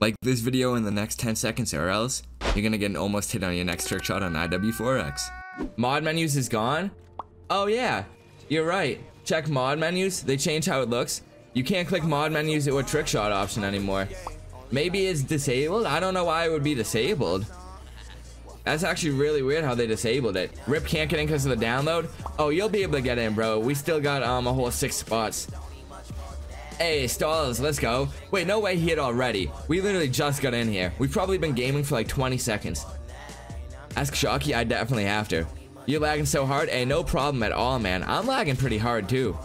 Like this video in the next 10 seconds or else you're gonna get an almost hit on your next trick shot on IW4X. Mod menus is gone? Oh yeah, you're right. Check mod menus, they change how it looks. You can't click mod menus or trick shot option anymore. Maybe it's disabled? I don't know why it would be disabled. That's actually really weird how they disabled it. Rip can't get in because of the download? Oh, you'll be able to get in, bro. We still got a whole 6 spots. Hey, Stallers, let's go. Wait, no way he hit already. We literally just got in here. We've probably been gaming for like 20 seconds. Ask Shocky, I definitely have to. You're lagging so hard? Hey, no problem at all, man. I'm lagging pretty hard, too.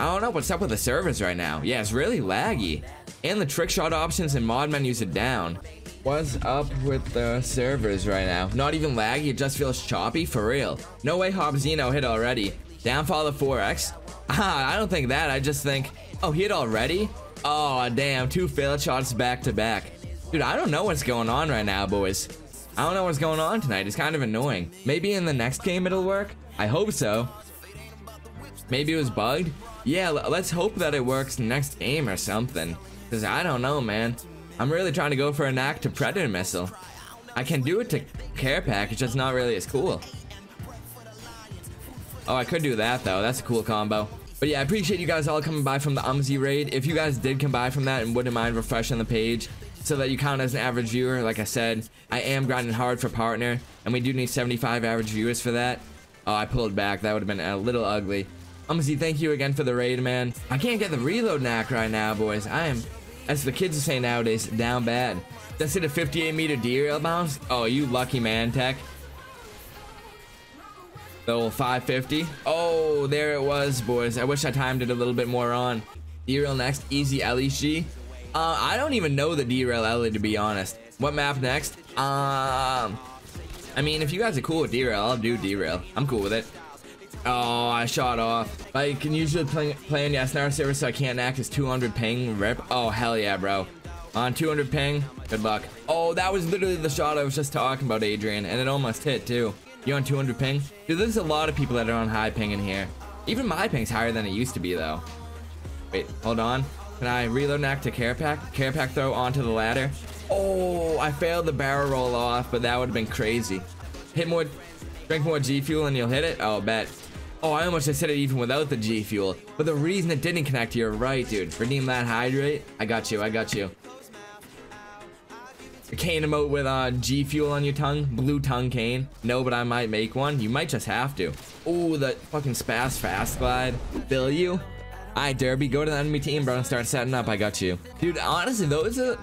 I don't know what's up with the servers right now. Yeah, it's really laggy. And the trick shot options and mod menus are down. What's up with the servers right now? Not even laggy, it just feels choppy, for real. No way Hobzino hit already. Downfall of 4X? Ah, I don't think that, I just think... Oh, he hit already? Oh, damn, 2 failed shots back to back. Dude, I don't know what's going on right now, boys. I don't know what's going on tonight, it's kind of annoying. Maybe in the next game it'll work? I hope so. Maybe it was bugged? Yeah, let's hope that it works next game or something. Because I don't know, man. I'm really trying to go for a knack to Predator Missile. I can do it to Care Pack, it's just not really as cool. Oh, I could do that, though. That's a cool combo. But yeah, I appreciate you guys all coming by from the Umzi raid. If you guys did come by from that and wouldn't mind refreshing the page so that you count as an average viewer, like I said, I am grinding hard for partner, and we do need 75 average viewers for that. Oh, I pulled back. That would have been a little ugly. Umzi, thank you again for the raid, man. I can't get the reload knack right now, boys. I am, as the kids are saying nowadays, down bad. That's it, a 58-meter derail bounce? Oh, you lucky man, Tech. The old 550. Oh, there it was, boys. I wish I timed it a little bit more on. Derail next, easy LEG. I don't even know the derail LE, to be honest. What map next? I mean, if you guys are cool with derail, I'll do derail. I'm cool with it. Oh, I shot off. I can usually play on the SNR server, so I can't act as 200 ping rip. Oh, hell yeah, bro. On 200 ping, good luck. Oh, that was literally the shot I was just talking about, Adrian, and it almost hit, too. You on 200 ping? Dude, there's a lot of people that are on high ping in here. Even my ping's higher than it used to be, though. Wait, hold on. Can I reload knack to Care Pack? Care Pack throw onto the ladder. Oh, I failed the barrel roll off, but that would have been crazy. Hit more, drink more G Fuel and you'll hit it? Oh, bet. Oh, I almost just hit it even without the G Fuel. But the reason it didn't connect, you're right, dude. Redeem that hydrate. I got you, I got you. A cane emote with G Fuel on your tongue. Blue tongue cane. No, but I might make one. You might just have to. Ooh, the fucking spaz fast glide. Bill you. Alright, Derby, go to the enemy team, bro, and start setting up. I got you. Dude, honestly,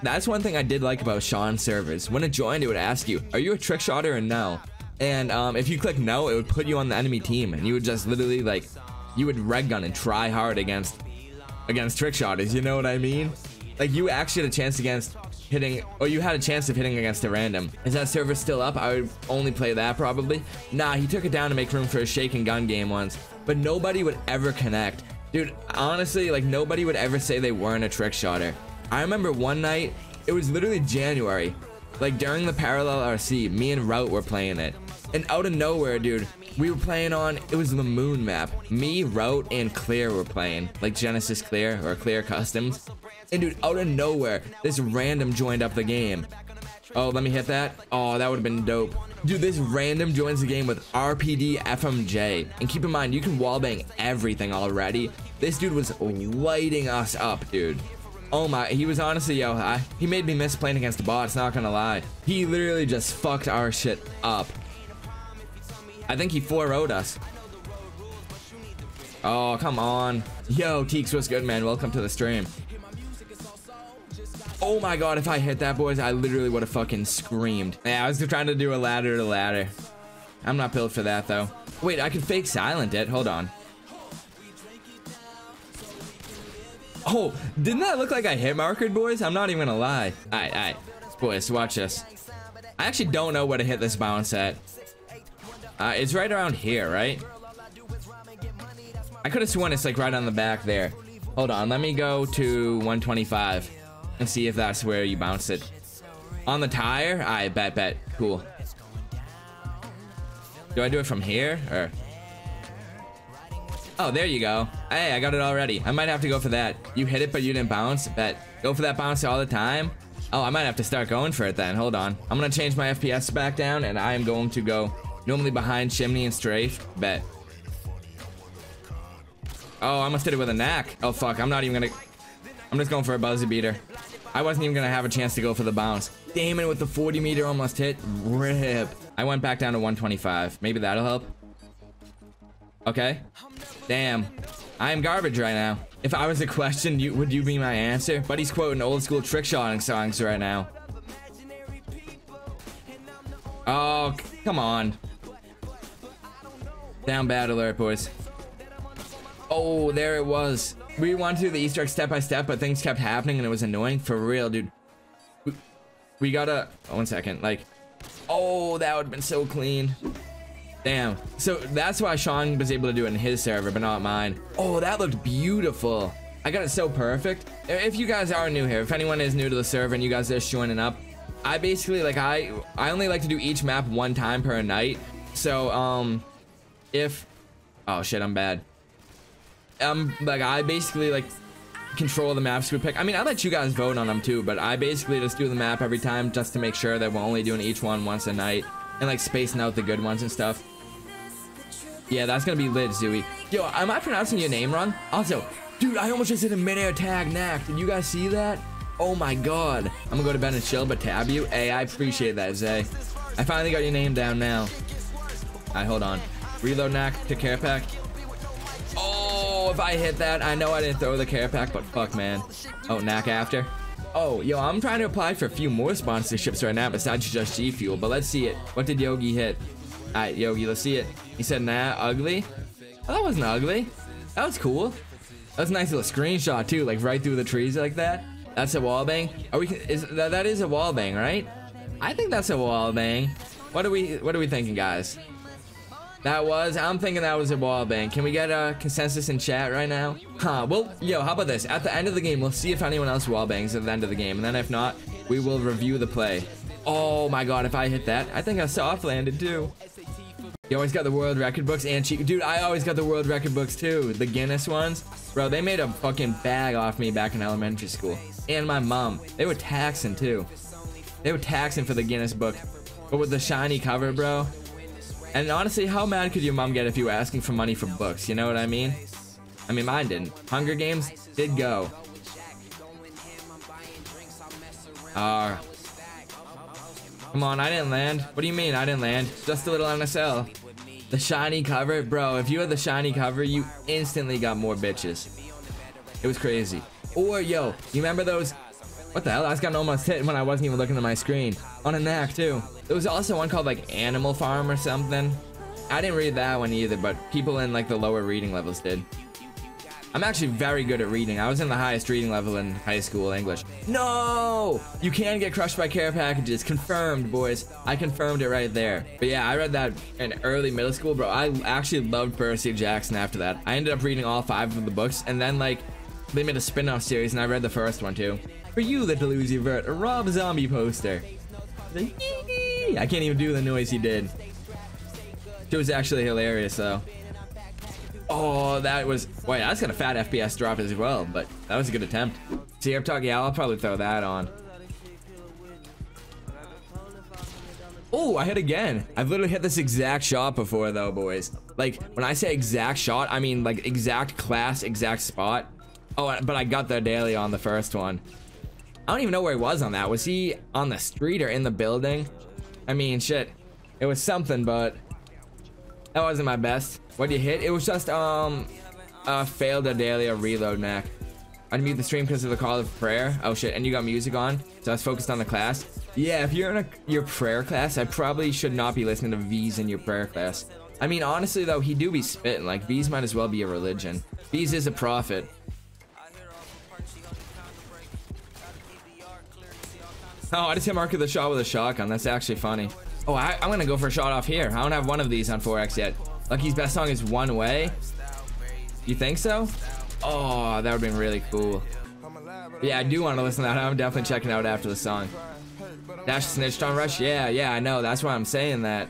that's one thing I did like about Sean's servers. When it joined, it would ask you, are you a trick shotter or no? And if you click no, it would put you on the enemy team, and you would just literally, like, you would red gun and try hard against trick shotters, you know what I mean? Like, you actually had a chance against hitting, or you had a chance of hitting against a random. Is that server still up? I would only play that probably. Nah, he took it down to make room for a shake and gun game once, but nobody would ever connect. Dude, honestly, like, nobody would ever say they weren't a trick shotter. I remember one night, it was literally January, like during the Parallel RC, me and Rout were playing it. And out of nowhere, dude, we were playing on, it was the moon map. Me, Rout, and Clear were playing, like Genesis Clear or Clear Customs. And dude, out of nowhere, this random joined up the game. Oh, let me hit that. Oh, that would have been dope. Dude, this random joins the game with RPD FMJ. And keep in mind, you can wallbang everything already. This dude was lighting us up, dude. Oh my, he was honestly, yo, he made me miss playing against the bots, not gonna lie. He literally just fucked our shit up. I think he 4-0'd us. Oh, come on. Yo, Teeks, what's good, man? Welcome to the stream. Oh my god, if I hit that, boys, I literally would have fucking screamed. Yeah, I was just trying to do a ladder to ladder. I'm not built for that, though. Wait, I can fake silent it. Hold on. Oh, didn't that look like I hit markered, boys? I'm not even gonna lie. Alright. Boys, watch this. I actually don't know where to hit this bounce at. It's right around here, right? I could have sworn it's like right on the back there. Hold on, let me go to 125 and see if that's where you bounce it. On the tire? I bet. Cool. Do I do it from here or? Oh, there you go. Hey, I got it already. I might have to go for that. You hit it, but you didn't bounce? Bet. Go for that bounce all the time? Oh, I might have to start going for it then. Hold on. I'm gonna change my FPS back down, and I am going to go normally behind chimney and strafe. Bet. Oh, I almost did it with a knack. Oh fuck, I'm not even gonna... I'm just going for a buzzer beater. I wasn't even gonna have a chance to go for the bounce. Damn it, with the 40 meter almost hit. Rip. I went back down to 125. Maybe that'll help. Okay. Damn. I am garbage right now. If I was a question, would you be my answer? Buddy's quoting old school trick shotting songs right now. Oh, come on. Down bad alert, boys. Oh, there it was. We went through the Easter egg step by step, but things kept happening and it was annoying. For real, dude. We gotta... Oh, 1 second. Like... Oh, that would've been so clean. Damn. So that's why Sean was able to do it in his server, but not mine. Oh, that looked beautiful. I got it so perfect. If you guys are new here, if anyone is new to the server and you guys are just joining up, I basically, like, I only like to do each map 1 time per night. So, if... Oh, shit, I'm bad. Like, I basically, like, control the maps we pick. I mean, I let you guys vote on them too, but I basically just do the map every time just to make sure that we're only doing each one once a night and like spacing out the good ones and stuff. Yeah, that's gonna be lit, Zooey. Yo, am I pronouncing your name wrong? Also, dude, I almost just did a midair tag knack. Did you guys see that? Oh my god. I'm gonna go to bed and chill, but tab you. Hey, I appreciate that, Zay. I finally got your name down now. Alright, hold on. Reload knack to care pack. Oh, if I hit that, I know I didn't throw the care pack, but fuck, man. Oh, knack after. Oh, yo, I'm trying to apply for a few more sponsorships right now besides just G Fuel, but let's see it. What did Yogi hit? Alright, Yogi, let's see it. He said, nah, ugly. Oh, that wasn't ugly. That was cool. That was a nice little screenshot, too, like right through the trees like that. That's a wall bang. Are we, that is a wall bang, right? I think that's a wall bang. What are we thinking, guys? I'm thinking that was a wall bang. Can we get a consensus in chat right now? Huh, well, yo, how about this? At the end of the game, we'll see if anyone else wall bangs at the end of the game. And then if not, we will review the play. Oh my god, if I hit that, I think I soft landed too. You always got the world record books and cheat. Dude, I always got the world record books too. The Guinness ones. Bro, they made a fucking bag off me back in elementary school. And my mom. They were taxing too. They were taxing for the Guinness book. But with the shiny cover, bro. And honestly, how mad could your mom get if you were asking for money for books? You know what I mean? I mean, mine didn't. Hunger Games did go. Come on, I didn't land. What do you mean I didn't land? Just a little NSL. The shiny cover? Bro, if you had the shiny cover, you instantly got more bitches. It was crazy. Or, yo, you remember those... What the hell? I just got almost hit when I wasn't even looking at my screen. On a knack, too. There was also one called, like, Animal Farm or something. I didn't read that one either, but people in, like, the lower reading levels did. I'm actually very good at reading. I was in the highest reading level in high school English. No! You can get crushed by care packages. Confirmed, boys. I confirmed it right there. But yeah, I read that in early middle school, bro. I actually loved Percy Jackson after that. I ended up reading all 5 of the books, and then, like, they made a spin-off series, and I read the first one, too. For you, the Delusive Vert, a Rob Zombie poster. I can't even do the noise he did. It was actually hilarious, though. Oh, that was... Wait, that's got a fat FPS drop as well, but that was a good attempt. See, I'm talking, yeah, I'll probably throw that on. Oh, I hit again. I've literally hit this exact shot before, though, boys. Like, when I say exact shot, I mean, like, exact class, exact spot. Oh, but I got there daily on the first one. I don't even know where he was on that. Was he on the street or in the building? I mean, shit. It was something, but that wasn't my best. What did you hit? It was just, failed a daily or reload knack. I muted the stream because of the call of prayer. Oh, shit. And you got music on, so I was focused on the class. Yeah, if you're in your prayer class, I probably should not be listening to V's in your prayer class. I mean, honestly, though, he do be spitting. Like, V's might as well be a religion. V's is a prophet. Oh, I just hit Mark of the shot with a shotgun. That's actually funny. Oh, I'm gonna go for a shot off here. I don't have one of these on 4X yet. Lucky's best song is One Way. You think so? Oh, that would've been really cool. Yeah, I do want to listen to that. I'm definitely checking out after the song. Dash snitched on Rush? Yeah, I know. That's why I'm saying that.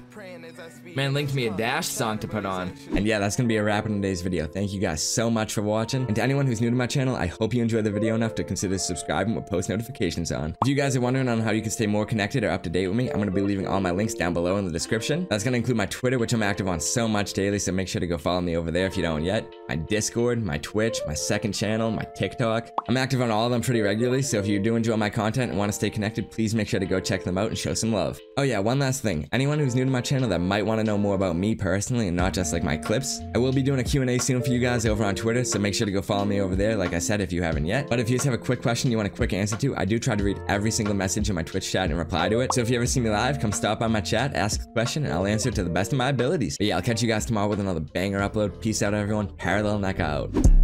Man linked me a Dash song to put on. And yeah, that's gonna be a wrap in today's video. Thank you guys so much for watching. And to anyone who's new to my channel, I hope you enjoyed the video enough to consider subscribing with post notifications on. If you guys are wondering on how you can stay more connected or up to date with me, I'm gonna be leaving all my links down below in the description. That's gonna include my Twitter, which I'm active on so much daily, so make sure to go follow me over there if you don't yet. My Discord, my Twitch, my second channel, my TikTok. I'm active on all of them pretty regularly, so if you do enjoy my content and want to stay connected, please make sure to go check them out and show some love. Oh yeah, one last thing. Anyone who's new to my channel that might want to know more about me personally and not just like my clips, I will be doing a Q&A soon for you guys over on Twitter, so make sure to go follow me over there, like I said, if you haven't yet. But if you just have a quick question you want a quick answer to, I do try to read every single message in my Twitch chat and reply to it. So if you ever see me live, come stop by my chat, ask a question, and I'll answer it to the best of my abilities. But yeah, I'll catch you guys tomorrow with another banger upload. Peace out, everyone. Parallel Necca out.